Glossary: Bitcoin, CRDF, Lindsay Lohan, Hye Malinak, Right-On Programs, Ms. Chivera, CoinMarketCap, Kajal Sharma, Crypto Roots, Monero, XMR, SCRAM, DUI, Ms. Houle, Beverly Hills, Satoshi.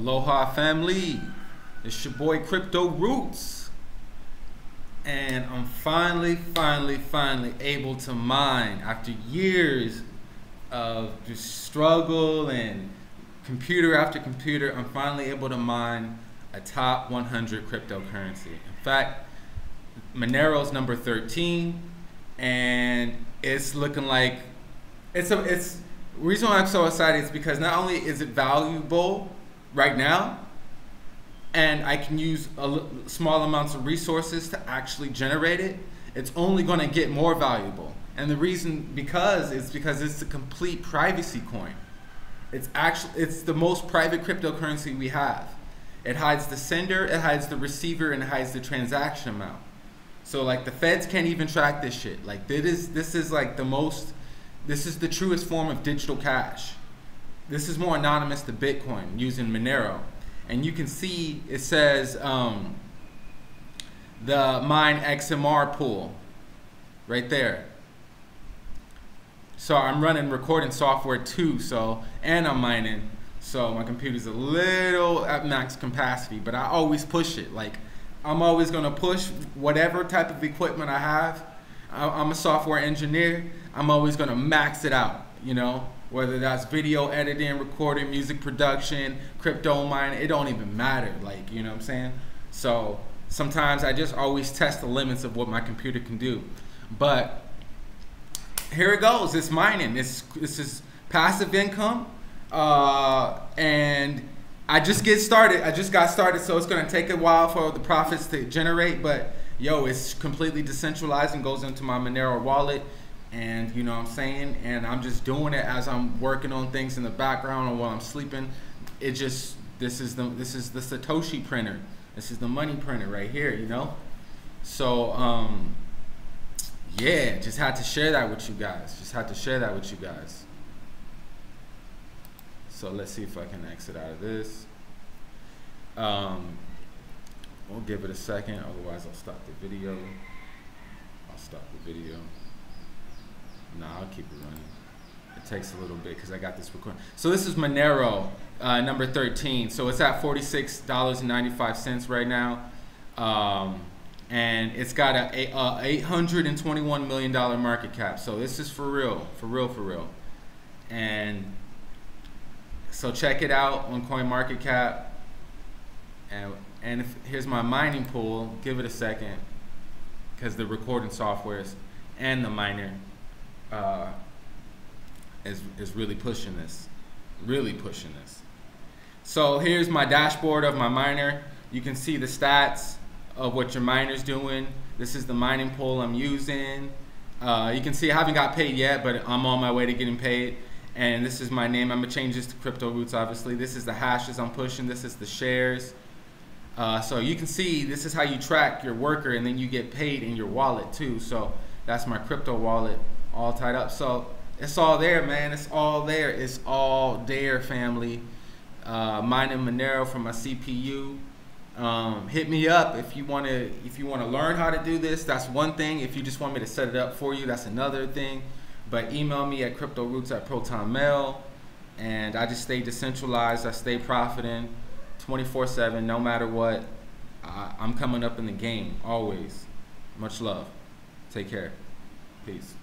Aloha family, it's your boy Crypto Roots, and I'm finally able to mine after years of just struggle and computer after computer. I'm finally able to mine a top 100 cryptocurrency. In fact, Monero's number 13, and it's looking like the reason why I'm so excited is because not only is it valuable right now, and I can use small amounts of resources to actually generate it, it's only going to get more valuable. And the reason because it's a complete privacy coin. It's the most private cryptocurrency we have. It hides the sender, it hides the receiver, and it hides the transaction amount. So like the feds can't even track this shit. Like this is like the most, this is the truest form of digital cash. This is more anonymous to Bitcoin using Monero. And you can see it says the mine XMR pool right there. So I'm running recording software too, and I'm mining. So my computer's a little at max capacity, but I always push it. Like I'm always gonna push whatever type of equipment I have. I'm a software engineer. I'm always gonna max it out, you know? Whether that's video editing, recording, music production, crypto mining, it don't even matter, like, you know what I'm saying? So sometimes I just always test the limits of what my computer can do. But here it goes, it's mining. This is passive income, and I just got started, so it's gonna take a while for the profits to generate, but yo, it's completely decentralized and goes into my Monero wallet, and you know what I'm saying? And I'm just doing it as I'm working on things in the background or while I'm sleeping. It just, this is the Satoshi printer. This is the money printer right here, you know? So, yeah, just had to share that with you guys. So let's see if I can exit out of this. We'll give it a second, otherwise I'll stop the video. Nah, I'll keep it running. It takes a little bit because I got this recording. So this is Monero, number 13. So it's at $46.95 right now. And it's got a $821 million market cap. So this is for real. And so check it out on CoinMarketCap, and here's my mining pool. Give it a second, because the recording softwares and the miner is really pushing this, So here's my dashboard of my miner. You can see the stats of what your miner's doing. This is the mining pool I'm using. You can see I haven't got paid yet, but I'm on my way to getting paid. And this is my name. I'm gonna change this to Crypto Roots, obviously. This is the hashes I'm pushing. This is the shares. So you can see this is how you track your worker, and then you get paid in your wallet too. So that's my crypto wallet all tied up. So it's all there, man. It's all there, family. Mining Monero from my CPU. Hit me up if you wanna learn how to do this. That's one thing. If you just want me to set it up for you, that's another thing. But email me at CryptoRoots@ProtonMail, and I just stay decentralized. I stay profiting 24/7, no matter what. I'm coming up in the game always. Much love. Take care. Peace.